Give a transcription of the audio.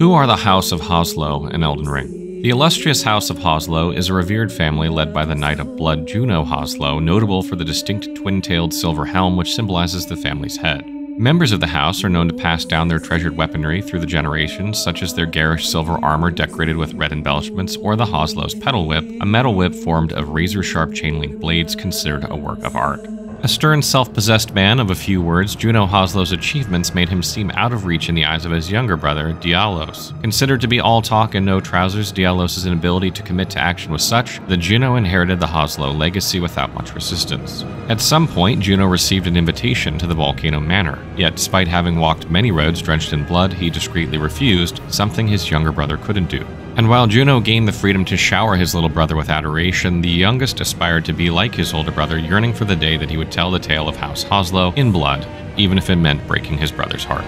Who are the House of Hoslow in Elden Ring? The illustrious House of Hoslow is a revered family led by the Knight of Blood Juno Hoslow, notable for the distinct twin-tailed silver helm which symbolizes the family's head. Members of the house are known to pass down their treasured weaponry through the generations, such as their garish silver armor decorated with red embellishments or the Hoslow's Petal Whip, a metal whip formed of razor-sharp chain-link blades considered a work of art. A stern, self-possessed man of a few words, Juno Hoslow's achievements made him seem out of reach in the eyes of his younger brother, Dialos. Considered to be all talk and no trousers, Dialos' inability to commit to action was such that Juno inherited the Hoslow legacy without much resistance. At some point, Juno received an invitation to the Volcano Manor, yet despite having walked many roads drenched in blood, he discreetly refused, something his younger brother couldn't do. And while Juno gained the freedom to shower his little brother with adoration, the youngest aspired to be like his older brother, yearning for the day that he would tell the tale of House Hoslow in blood, even if it meant breaking his brother's heart.